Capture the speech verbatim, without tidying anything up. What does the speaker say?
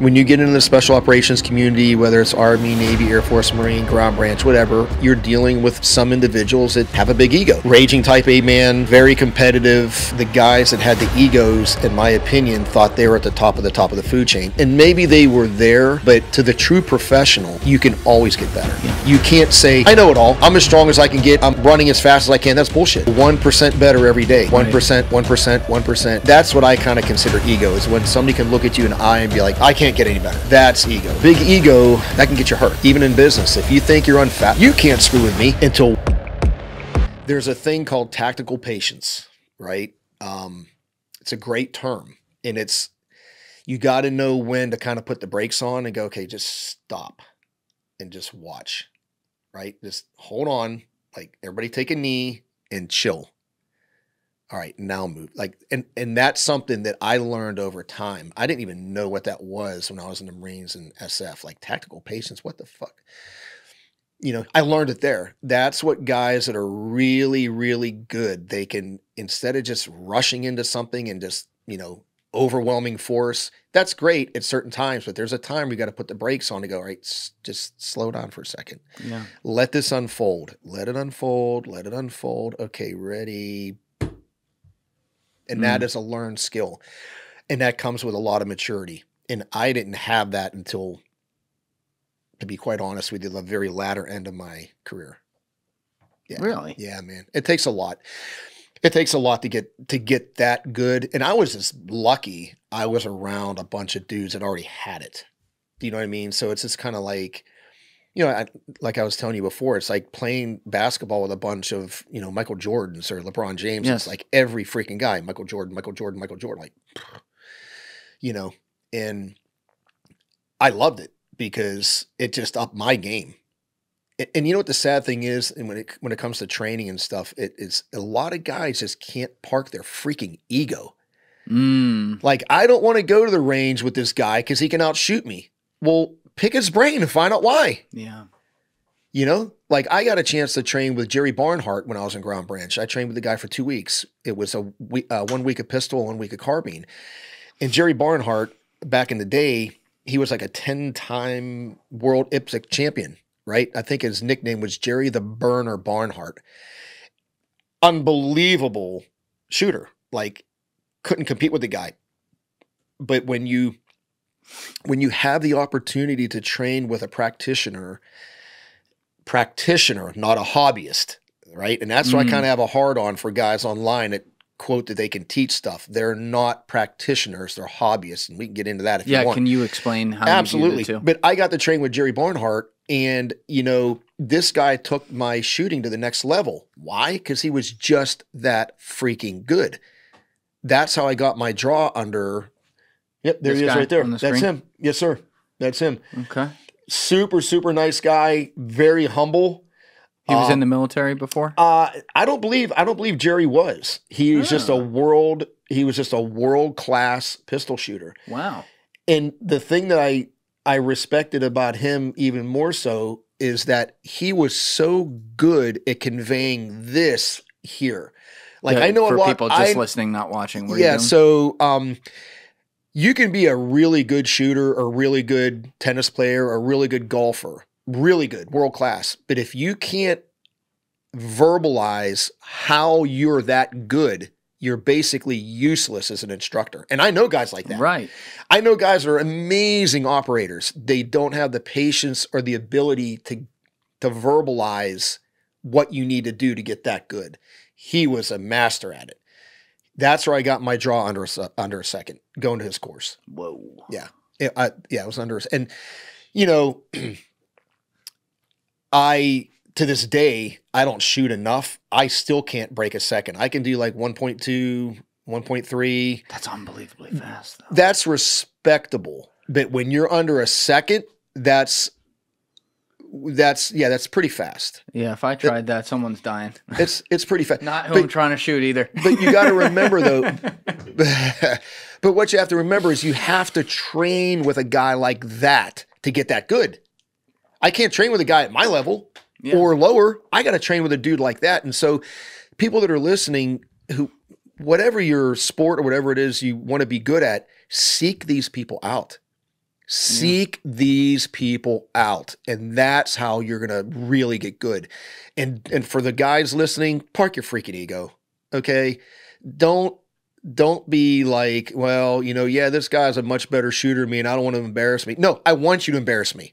When you get into the special operations community, whether it's Army, Navy, Air Force, Marine, Ground Branch, whatever, you're dealing with some individuals that have a big ego. Raging type A man, very competitive. The guys that had the egos, in my opinion, thought they were at the top of the top of the food chain. And maybe they were there, but to the true professional, you can always get better. Yeah. You can't say, I know it all. I'm as strong as I can get. I'm running as fast as I can. That's bullshit. one percent better every day. one percent, one percent, one percent. That's what I kind of consider ego, is when somebody can look at you in the eye and be like, I can't get any better. That's ego. Big ego, that can get you hurt. Even in business, if you think you're unfat, you can't screw with me until... There's a thing called tactical patience, right? Um, it's a great term. And it's, you got to know when to kind of put the brakes on and go, okay, just stop and just watch, right? Just hold on. Like, everybody take a knee and chill. All right, now move. Like, and, and that's something that I learned over time. I didn't even know what that was when I was in the Marines and S F, like tactical patience. What the fuck? You know, I learned it there. That's what guys that are really, really good, they can, instead of just rushing into something and just, you know, overwhelming force, that's great at certain times, but there's a time we got to put the brakes on to go, all right, just slow down for a second. Yeah. Let this unfold. Let it unfold. Let it unfold. Okay, ready. And that is a learned skill. And that comes with a lot of maturity. And I didn't have that until, to be quite honest with you, the very latter end of my career. Yeah. Really? Yeah, man. It takes a lot. It takes a lot to get to get that good. And I was just lucky I was around a bunch of dudes that already had it. Do you know what I mean? So it's just kind of like, you know, I, like I was telling you before, it's like playing basketball with a bunch of, you know, Michael Jordans or LeBron James. Yes. It's like every freaking guy, Michael Jordan, Michael Jordan, Michael Jordan, like, you know, and I loved it because it just upped my game. And, and you know what the sad thing is, and when it, when it comes to training and stuff, it, it's a lot of guys just can't park their freaking ego. Mm. Like, I don't want to go to the range with this guy because he can outshoot me. Well, pick his brain and find out why. Yeah. You know, like I got a chance to train with Jerry Barnhart when I was in Ground Branch. I trained with the guy for two weeks. It was a week, uh, one week of pistol, one week of carbine. And Jerry Barnhart, back in the day, he was like a ten-time world I P S C champion, right? I think his nickname was Jerry the Burner Barnhart. Unbelievable shooter. Like, couldn't compete with the guy. But when you... When you have the opportunity to train with a practitioner, practitioner, not a hobbyist, right? And that's why mm. I kind of have a hard on for guys online that quote that they can teach stuff. They're not practitioners, they're hobbyists. And we can get into that if yeah, you want. Yeah, can you explain how Absolutely. You do that too? But I got to train with Jerry Barnhart, and you know, this guy took my shooting to the next level. Why? Because he was just that freaking good. That's how I got my draw under. Yep, there this he is right there. The That's him. Yes, sir. That's him. Okay. Super, super nice guy. Very humble. He was uh, in the military before? Uh, I don't believe I don't believe Jerry was. He was oh. just a world. He was just a world class pistol shooter. Wow. And the thing that I I respected about him even more so is that he was so good at conveying this here. Like yeah, I know for a lot people just I, listening, not watching. What yeah. So. Um, You can be a really good shooter, a really good tennis player, a really good golfer, really good, world class. But if you can't verbalize how you're that good, you're basically useless as an instructor. And I know guys like that. Right. I know guys are amazing operators. They don't have the patience or the ability to, to verbalize what you need to do to get that good. He was a master at it. That's where I got my draw under a, under a second, going to his course. Whoa. Yeah. It, I, yeah, it was under. And, you know, I, to this day, I don't shoot enough. I still can't break a second. I can do like one point two, one point three. That's unbelievably fast, though. That's respectable. But when you're under a second, that's, that's, yeah, that's pretty fast. Yeah. If I tried it, that, someone's dying. It's, it's pretty fast. Not who but, I'm trying to shoot either. But you got to remember though, but what you have to remember is you have to train with a guy like that to get that good. I can't train with a guy at my level yeah. or lower. I got to train with a dude like that. And so people that are listening who, whatever your sport or whatever it is you want to be good at, seek these people out. Seek yeah. these people out, and that's how you're going to really get good. And and for the guys listening, park your freaking ego, okay? Don't don't be like, well, you know, yeah, this guy's a much better shooter than me, and I don't want to embarrass me. No, I want you to embarrass me.